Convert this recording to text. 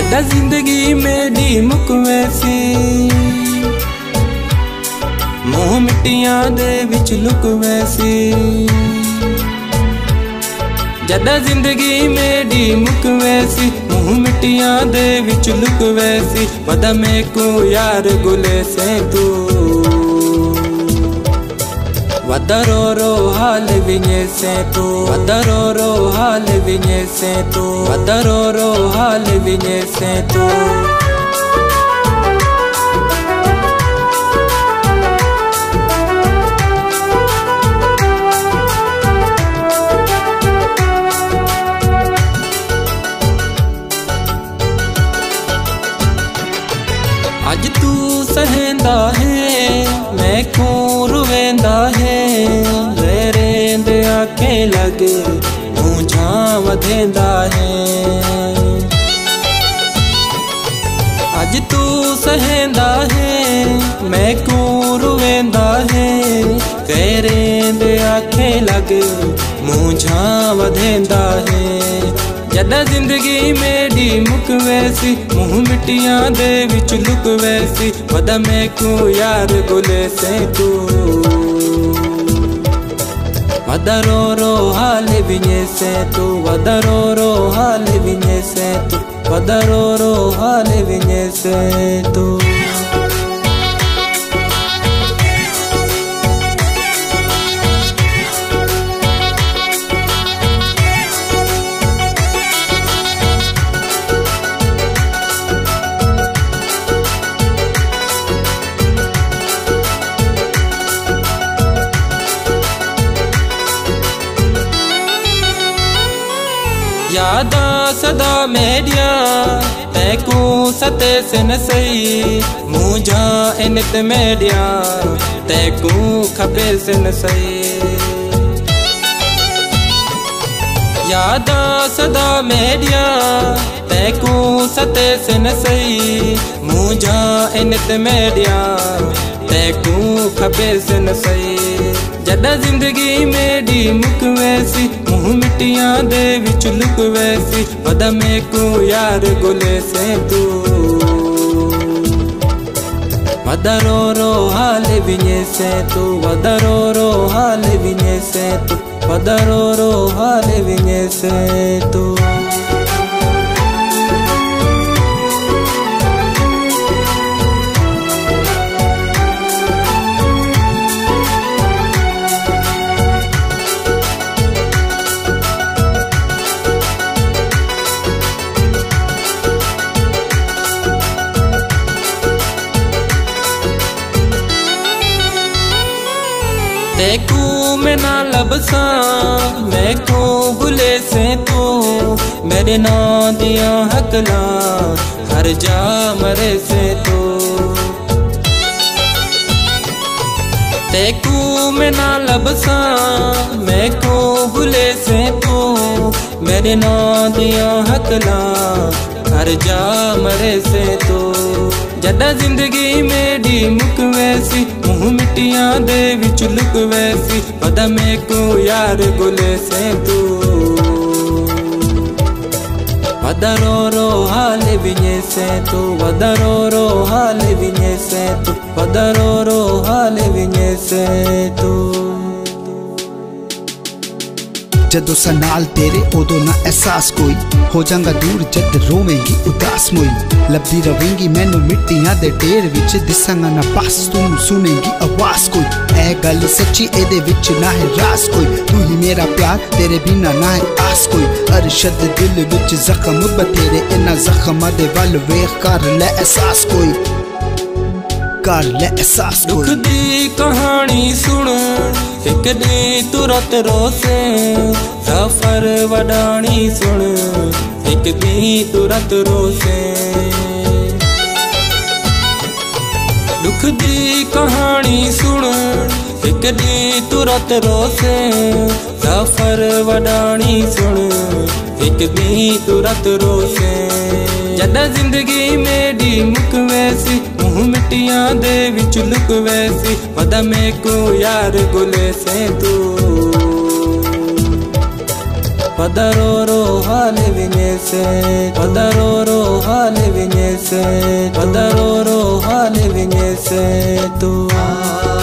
जदा जिंदगी मेरी मुकवे सी, मोह मिट्टियां दे विच लुकवे सी। जदा जिंदगी मेरी मुकवे सी, मोह मिट्टियां दे विच लुकवे सी। पता मैं को यार गुले से तू वदरो रो हाल विने से तू, वदरो रो हाल विने से तू, वदरो रो हाल विने से तू। आज तू सहंदा है मैं को रुवेंदा है, रेरेंद आखे लग तू झांव देंदा है। आज तू सहंदा है मैं को रुवेंदा है, रेरेंद आखे लग तू झांव देंदा है। जदा जिंदगी मेरी मुकवे सी, मुँह मिट्टियां दे विच लुकवे सी। वदा मैं को यार गुले से तू वदरो रो हाल विने से तू, वदरो रो हाल विने से तू, वदरो रो हाल विने से तू। यादा सदा मेरिया तैकू सते सिन सही, मुझा इनत मेरिया तैकू खपे सिन सही। यादा सदा मेरिया तैकू सते सिन सही, मुझा इनत मेरिया तैकू खपे सिन सही। जदा जिंदगी मेरी मुकवे सी, मुँह मिट्टियां दे विच लुकवे सी। वदा मैं को यार गुले से तू वदरो रो हाल विने से तू, वदरो रो हाल विने से तू, वदरो रो हाल विने से तू। तैकू मैं ना लबसा मैं को भुले से तू, मेरे ना दिया हकला हर जा मरे से तू। तैकू मैं ना लबसा मैं को भुले से तू, मेरे ना दिया हकला हर जा मरे से तू। जदा जिंदगी मेरी मुकवे सी, मुँह मिट्टियां दे विच लुकवे सी। वदा मैं को यार गुले से तू वदरो रो हाल विने से तू, वदरो रो हाल विने से तू, वदरो रो हाल विने से तू। जदों सनाल तेरे उदो ना एहसास कोई, हो जाऊंगा दूर जद रोवेंगी उदास मोई। लभदी रहेंगी मैनू मिट्टियां दे ढेर विच, दिसांगा ना पास तू सुनेंगी आवाज कोई। ऐ गल सच्ची एदे विच ना है रास कोई, तू ही मेरा प्यार तेरे बिना ना है आस कोई। अरशद दिल विच जख्म बतेरे, इना जख्मां दे वल वेख कर ले एहसास कोई, कर ले एहसास कोई। दुख दी कहानी सुन एक दी तुरत रोसे, सफर वडानी सुन एक दी तुरत रोसे। दुख दी कहानी सुन एक दी तुरत रोसे, सफर वडानी सुन एक दी तुरत रोसे। जदा जिंदगी मेरी मुकवे सी, मुँह मिट्टियां दे विच लुकवे सी। वदा मैं को यार गुले से तू पदरो रो हाल विने से, पदरो रो हाल विने से, पदरो रो हाल विने से तू आ।